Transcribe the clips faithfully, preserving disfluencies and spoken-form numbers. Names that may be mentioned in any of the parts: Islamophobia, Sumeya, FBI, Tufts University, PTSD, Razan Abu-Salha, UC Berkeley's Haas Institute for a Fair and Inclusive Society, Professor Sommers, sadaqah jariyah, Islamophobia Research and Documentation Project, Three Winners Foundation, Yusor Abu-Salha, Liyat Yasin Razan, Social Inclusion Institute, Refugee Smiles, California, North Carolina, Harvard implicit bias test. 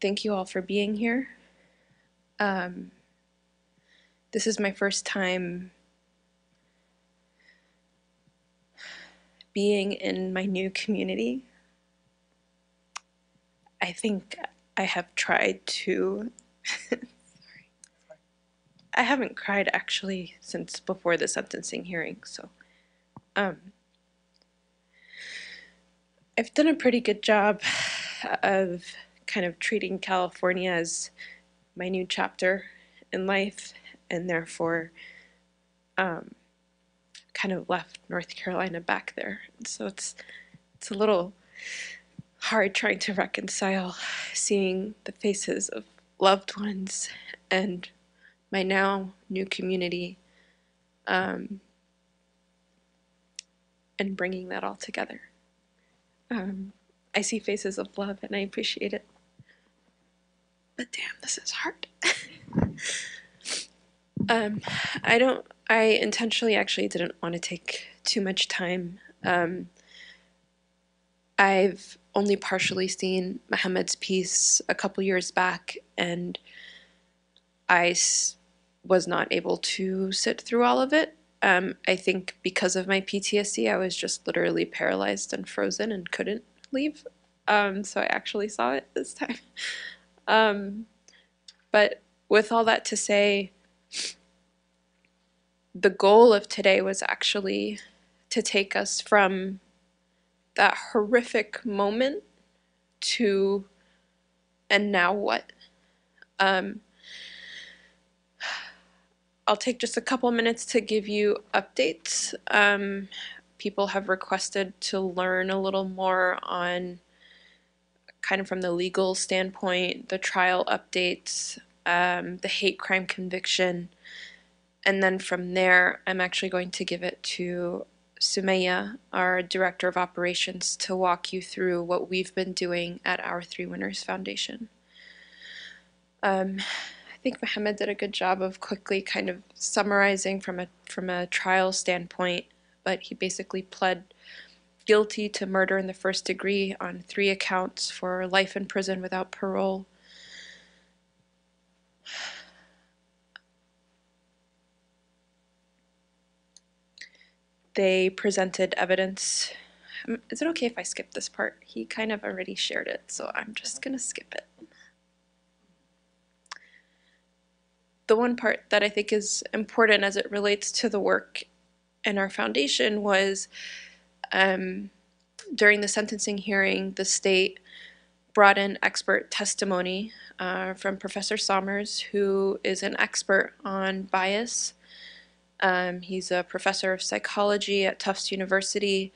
Thank you all for being here. Um, this is my first time being in my new community. I think I have tried to, sorry. I haven't cried actually since before the sentencing hearing, so um, I've done a pretty good job of kind of treating California as my new chapter in life, and therefore um, kind of left North Carolina back there. And so it's it's a little hard trying to reconcile seeing the faces of loved ones and my now new community, um, and bringing that all together. Um, I see faces of love and I appreciate it. But damn, this is hard. um, I don't, I intentionally actually didn't want to take too much time. Um, I've only partially seen Muhammad's piece a couple years back, and I s was not able to sit through all of it. Um, I think because of my P T S D, I was just literally paralyzed and frozen and couldn't leave. Um, so I actually saw it this time. Um, but with all that to say, the goal of today was actually to take us from that horrific moment to, and now what? Um, I'll take just a couple minutes to give you updates. Um, people have requested to learn a little more on kind of from the legal standpoint, the trial updates, um, the hate crime conviction, and then from there I'm actually going to give it to Sumeya, our Director of Operations, to walk you through what we've been doing at our Three Winners Foundation. Um, I think Muhammad did a good job of quickly kind of summarizing from a, from a trial standpoint, but he basically pled guilty to murder in the first degree on three accounts for life in prison without parole. They presented evidence. Is it okay if I skip this part? He kind of already shared it, so I'm just gonna skip it. The one part that I think is important as it relates to the work in our foundation was, Um, during the sentencing hearing, the state brought in expert testimony uh, from Professor Sommers, who is an expert on bias. Um, he's a professor of psychology at Tufts University,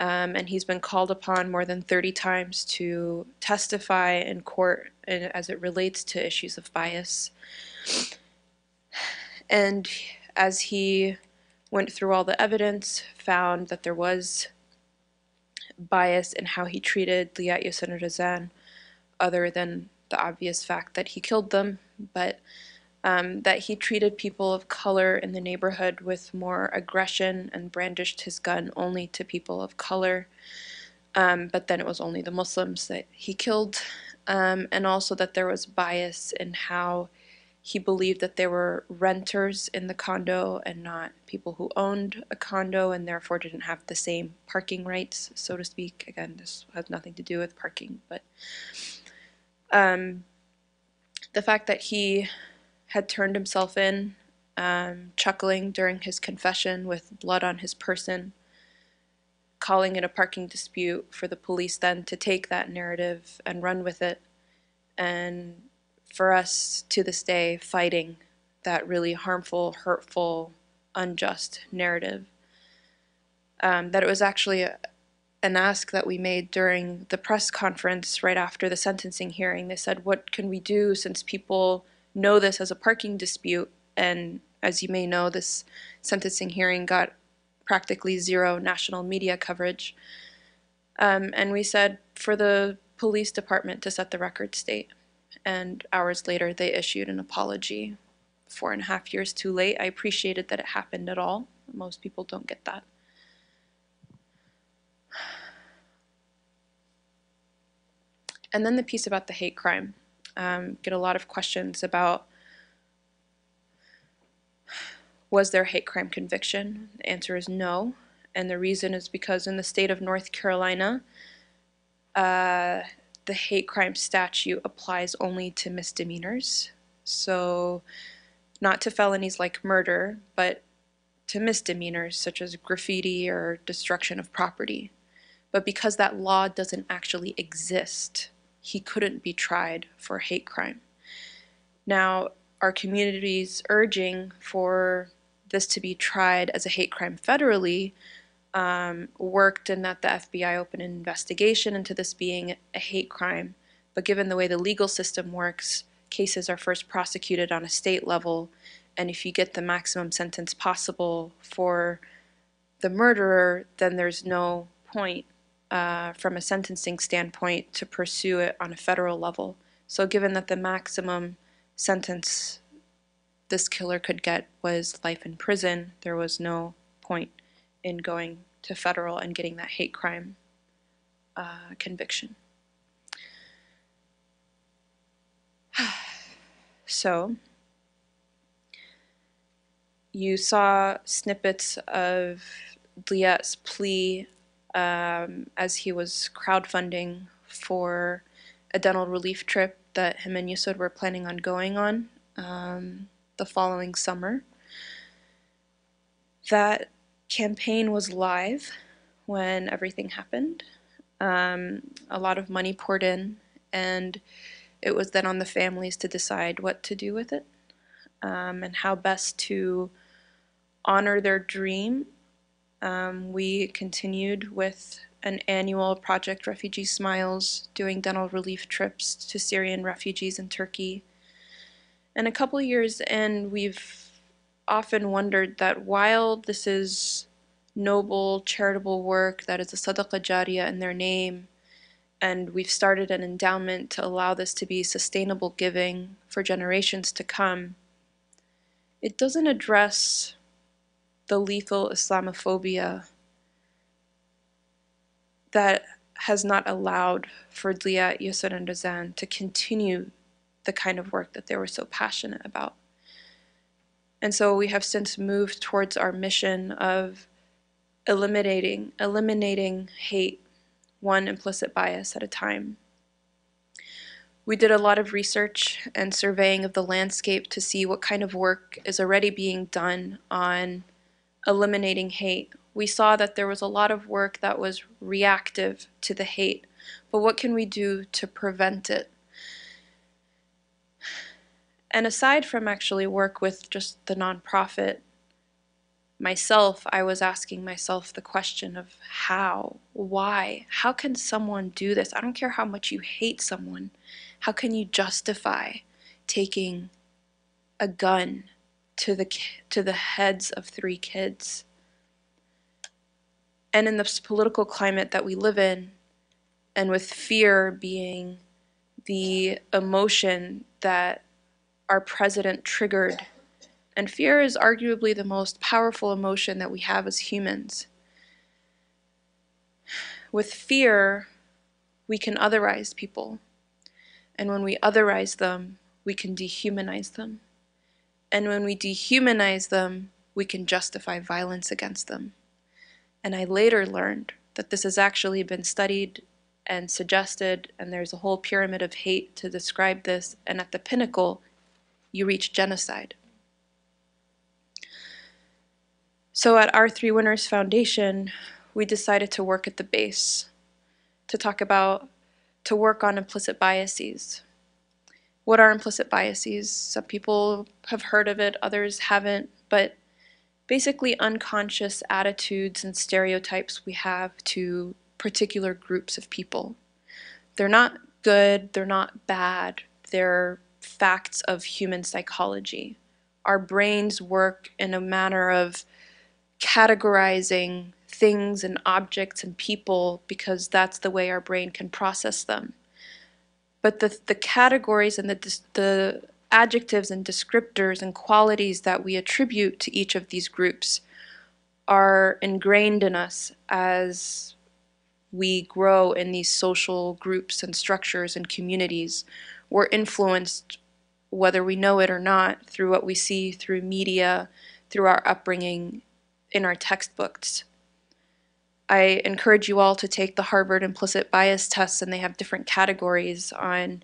um, and he's been called upon more than thirty times to testify in court as it relates to issues of bias. And as he went through all the evidence, found that there was bias in how he treated Liyat Yasin Razan, other than the obvious fact that he killed them, but um, that he treated people of color in the neighborhood with more aggression and brandished his gun only to people of color. Um, but then it was only the Muslims that he killed, um, and also that there was bias in how he believed that there were renters in the condo and not people who owned a condo, and therefore didn't have the same parking rights, so to speak. Again, this has nothing to do with parking, but um, the fact that he had turned himself in, um, chuckling during his confession with blood on his person, calling it a parking dispute for the police then to take that narrative and run with it, and for us to this day fighting that really harmful, hurtful, unjust narrative. Um, that it was actually a, an ask that we made during the press conference right after the sentencing hearing. They said, what can we do since people know this as a parking dispute? And as you may know, this sentencing hearing got practically zero national media coverage. Um, and we said for the police department to set the record straight. And hours later, they issued an apology. Four and a half years too late. I appreciated that it happened at all. Most people don't get that. And then the piece about the hate crime. um, get a lot of questions about, was there a hate crime conviction? The answer is no. And the reason is because in the state of North Carolina, uh, the hate crime statute applies only to misdemeanors. So not to felonies like murder, but to misdemeanors such as graffiti or destruction of property. But because that law doesn't actually exist, he couldn't be tried for hate crime. Now, our community's urging for this to be tried as a hate crime federally um, worked in that the F B I opened an investigation into this being a hate crime. But given the way the legal system works, cases are first prosecuted on a state level, and if you get the maximum sentence possible for the murderer, then there's no point uh, from a sentencing standpoint to pursue it on a federal level. So given that the maximum sentence this killer could get was life in prison, there was no point in going to federal and getting that hate crime uh, conviction. So you saw snippets of Liyat's plea um, as he was crowdfunding for a dental relief trip that him and Yusor were planning on going on um, the following summer. That campaign was live when everything happened. Um, a lot of money poured in, and it was then on the families to decide what to do with it um, and how best to honor their dream. Um, we continued with an annual project, Refugee Smiles, doing dental relief trips to Syrian refugees in Turkey. And a couple years in, we've often wondered that while this is noble, charitable work that is a sadaqah jariyah in their name, and we've started an endowment to allow this to be sustainable giving for generations to come, it doesn't address the lethal Islamophobia that has not allowed for Liyat Yasin and Razan to continue the kind of work that they were so passionate about. And so we have since moved towards our mission of eliminating, eliminating hate, one implicit bias at a time. We did a lot of research and surveying of the landscape to see what kind of work is already being done on eliminating hate. We saw that there was a lot of work that was reactive to the hate, but what can we do to prevent it? And aside from actually work with just the nonprofit, myself, I was asking myself the question of how, why, how can someone do this? I don't care how much you hate someone. How can you justify taking a gun to the, to the heads of three kids? And in this political climate that we live in, and with fear being the emotion that our president triggered, and fear is arguably the most powerful emotion that we have as humans. With fear, we can otherize people. And when we otherize them, we can dehumanize them. And when we dehumanize them, we can justify violence against them. And I later learned that this has actually been studied and suggested, and there's a whole pyramid of hate to describe this, and at the pinnacle, you reach genocide. So at our Three Winners Foundation, we decided to work at the base, to talk about, to work on implicit biases. What are implicit biases? Some people have heard of it, others haven't, but basically unconscious attitudes and stereotypes we have to particular groups of people. They're not good, they're not bad, they're facts of human psychology. Our brains work in a manner of categorizing things and objects and people because that's the way our brain can process them. But the, the categories and the, the adjectives and descriptors and qualities that we attribute to each of these groups are ingrained in us as we grow in these social groups and structures and communities, we're influenced, whether we know it or not, through what we see, through media, through our upbringing, in our textbooks. I encourage you all to take the Harvard implicit bias test, and they have different categories on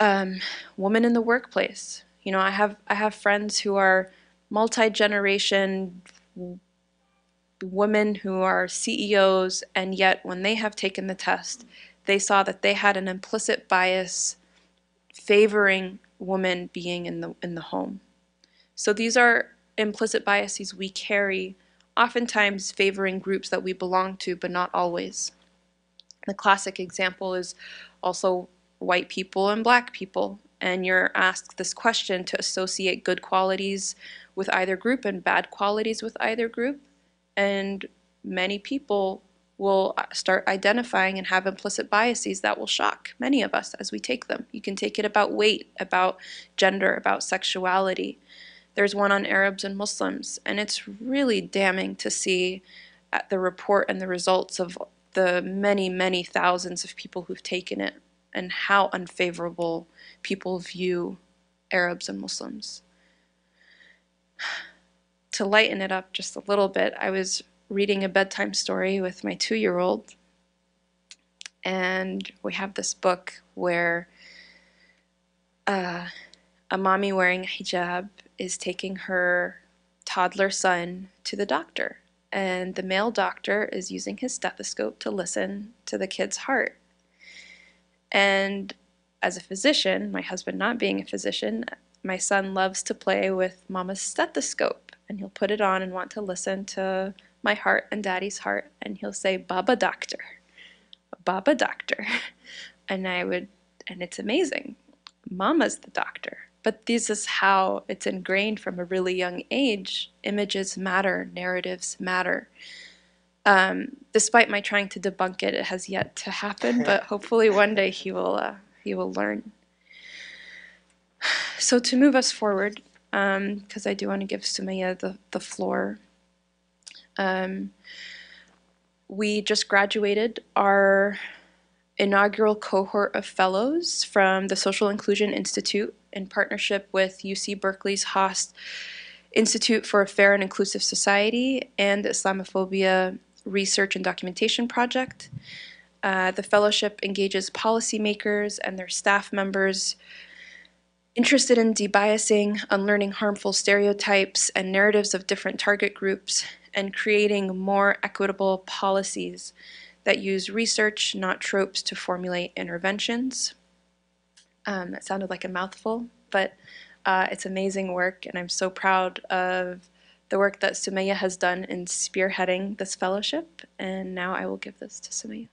um, women in the workplace. You know, I have, I have friends who are multi-generation women who are C E Os, and yet when they have taken the test, they saw that they had an implicit bias favoring women being in the, in the home. So these are implicit biases we carry, oftentimes favoring groups that we belong to, but not always. The classic example is also white people and black people, and you're asked this question to associate good qualities with either group and bad qualities with either group, and many people will start identifying and have implicit biases that will shock many of us as we take them. You can take it about weight, about gender, about sexuality. There's one on Arabs and Muslims, and it's really damning to see at the report and the results of the many, many thousands of people who've taken it and how unfavorable people view Arabs and Muslims. To lighten it up just a little bit, I was reading a bedtime story with my two-year-old, and we have this book where uh, a mommy wearing a hijab is taking her toddler son to the doctor, and the male doctor is using his stethoscope to listen to the kid's heart. And as a physician, my husband not being a physician, my son loves to play with mama's stethoscope, and he'll put it on and want to listen to my heart and daddy's heart, and he'll say, "Baba doctor, Baba doctor," and I would, and it's amazing, mama's the doctor. But this is how it's ingrained from a really young age. Images matter, narratives matter. Um, despite my trying to debunk it, it has yet to happen, but hopefully one day he will, uh, he will learn. So to move us forward, because um, I do want to give Sumeya the, the floor. Um, we just graduated our inaugural cohort of fellows from the Social Inclusion Institute, in partnership with U C Berkeley's Haas Institute for a Fair and Inclusive Society and the Islamophobia Research and Documentation Project. Uh, the fellowship engages policymakers and their staff members interested in debiasing, unlearning harmful stereotypes and narratives of different target groups, and creating more equitable policies that use research, not tropes, to formulate interventions. Um, that sounded like a mouthful, but uh, it's amazing work, and I'm so proud of the work that Sumeya has done in spearheading this fellowship, and now I will give this to Sumeya.